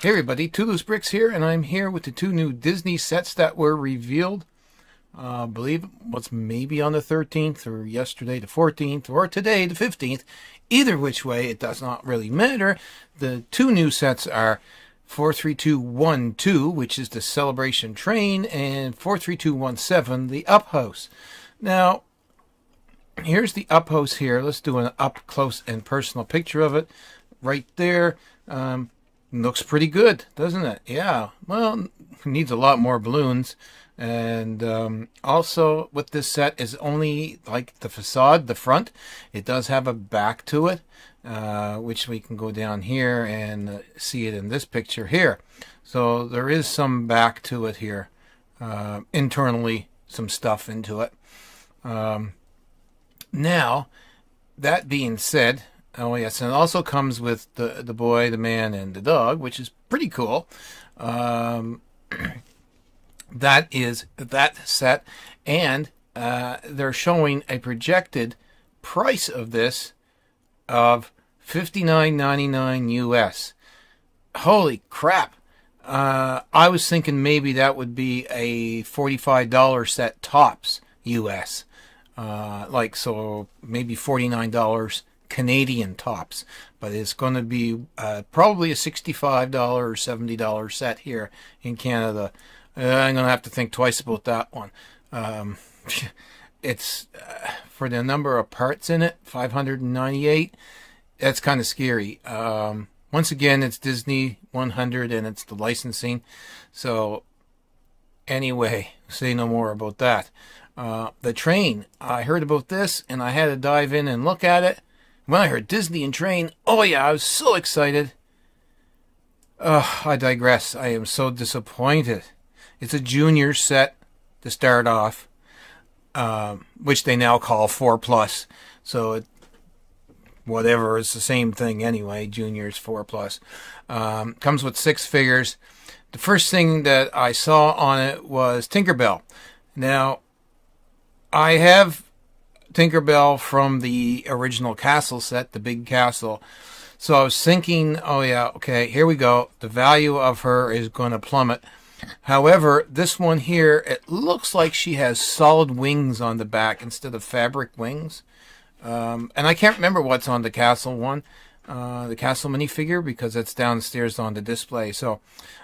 Hey everybody, Twoloose Bricks here, and I'm here with the two new Disney sets that were revealed. I believe what's maybe on the 13th, or yesterday the 14th, or today the 15th. Either which way, it does not really matter. The two new sets are 43212, which is the Celebration Train, and 43217, the Up House. Now, here's the Up House here. Let's do an up close and personal picture of it right there. Looks pretty good, doesn't it? Yeah, well, needs a lot more balloons. And also with this set is only like the facade, the front. It does have a back to it, which we can go down here and see it in this picture here. So there is some back to it here, internally, some stuff into it. Now, that being said, oh yes, and it also comes with the boy, the man, and the dog, which is pretty cool. That is that set, and they're showing a projected price of this of $59.99 US. Holy crap! I was thinking maybe that would be a $45 set tops US, like so maybe $49. Canadian tops, but it's going to be probably a $65 or $70 set here in Canada. I'm going to have to think twice about that one. It's for the number of parts in it, 598. That's kind of scary. Once again, it's Disney 100 and it's the licensing. So anyway, say no more about that. The train, I heard about this and I had to dive in and look at it. When I heard Disney and train, oh yeah, I was so excited. I digress. I am so disappointed. It's a junior set to start off, which they now call 4+. So it, whatever, it's the same thing anyway. Juniors 4+. Comes with 6 figures. The first thing that I saw on it was Tinkerbell. Now, I have Tinkerbell from the original castle set, the big castle. So I was thinking, oh yeah, okay, here we go. The value of her is going to plummet. However, this one here, it looks like she has solid wings on the back instead of fabric wings. And I can't remember what's on the castle one, the castle minifigure, because it's downstairs on the display. So,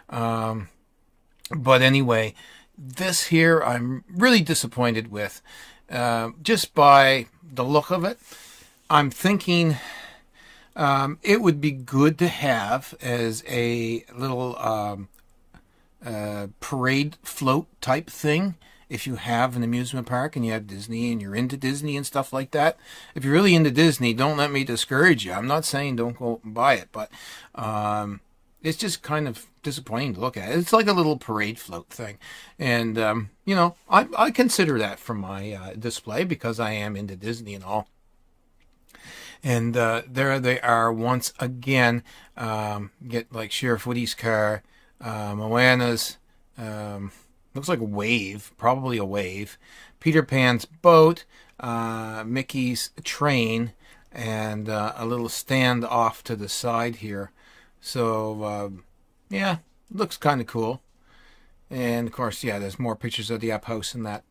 but anyway, this here I'm really disappointed with. Just by the look of it, I'm thinking it would be good to have as a little parade float type thing if you have an amusement park and you have Disney and you're into Disney and stuff like that. If you're really into Disney, don't let me discourage you. I'm not saying don't go and buy it, but it's just kind of disappointing to look at. It's like a little parade float thing. And, you know, I consider that for my display because I am into Disney and all. And there they are once again. Get like Sheriff Woody's car, Moana's, looks like a wave, probably a wave, Peter Pan's boat, Mickey's train, and a little stand off to the side here. So, yeah, looks kind of cool. And, of course, yeah, there's more pictures of the Up House and that.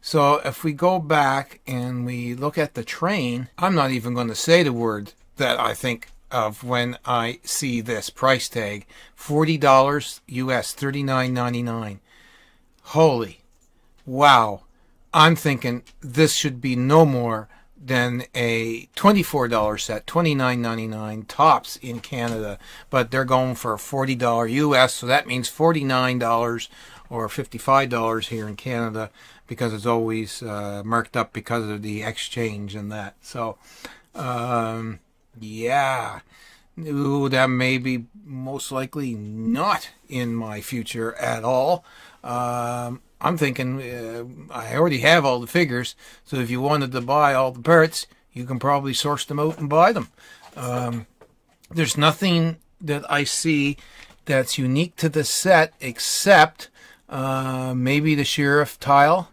So if we go back and we look at the train, I'm not even going to say the word that I think of when I see this price tag. $40 US, $39.99. Holy, wow. I'm thinking this should be no more than a $24 set, $29.99 tops in Canada, but they're going for a $40 US, so that means $49 or $55 here in Canada because it's always marked up because of the exchange and that. So, yeah, ooh, that may be most likely not in my future at all. I'm thinking I already have all the figures, so if you wanted to buy all the parts, you can probably source them out and buy them. There's nothing that I see that's unique to the set except maybe the sheriff tile,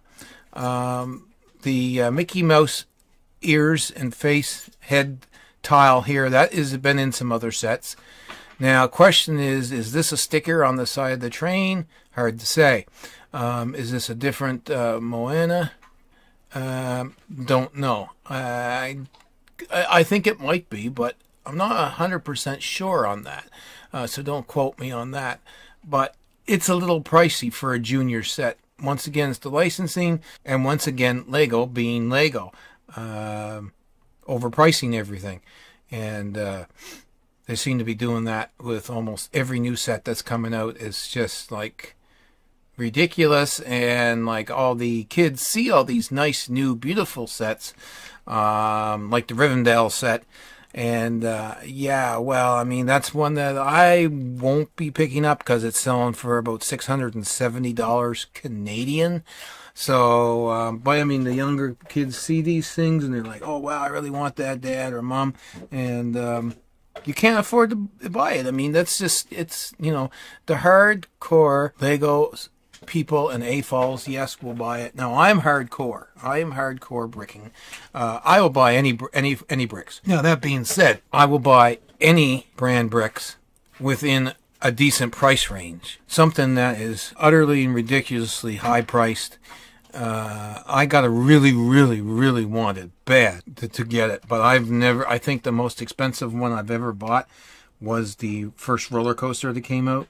the Mickey Mouse ears and face head tile here. That has been in some other sets. Now, question is this a sticker on the side of the train? Hard to say. Is this a different Moana? Don't know. I think it might be, but I'm not 100% sure on that. So don't quote me on that. But it's a little pricey for a junior set. Once again, it's the licensing, and once again, LEGO being LEGO. Overpricing everything. And they seem to be doing that with almost every new set that's coming out. It's just like ridiculous, and like all the kids see all these nice new beautiful sets, like the Rivendell set, and yeah, well, I mean, that's one that I won't be picking up because it's selling for about $670 Canadian. So, but I mean, the younger kids see these things and they're like, oh wow, I really want that, Dad or Mom, and you can't afford to buy it. I mean, that's just, it's, you know, the hardcore LEGO people and AFOLs, yes, will buy it. Now, I'm hardcore. I am hardcore bricking. I will buy any bricks. Now, that being said, I will buy any brand bricks within a decent price range. Something that is utterly and ridiculously high priced, I gotta really want it bad to get it, but I've never, I think the most expensive one I've ever bought was the first roller coaster that came out.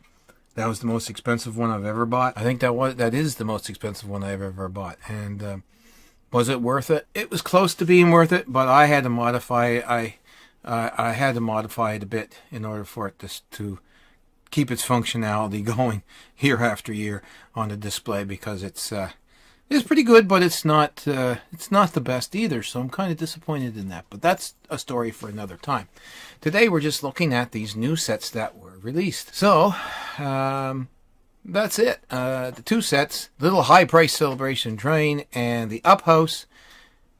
That was the most expensive one I've ever bought. I think that is the most expensive one I've ever bought. And was it worth it? It was close to being worth it, but I had to modify it. I had to modify it a bit in order for it to keep its functionality going year after year on the display, because it's pretty good, but it's not the best either, so I'm kind of disappointed in that. But that's a story for another time. Today we're just looking at these new sets that were released. So, that's it. The two sets, Little High Price Celebration Train and the Up House,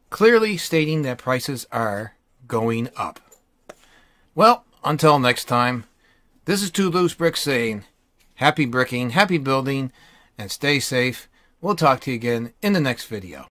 clearly stating that prices are going up. Well, until next time, this is Twoloose Bricks saying, happy bricking, happy building, and stay safe. We'll talk to you again in the next video.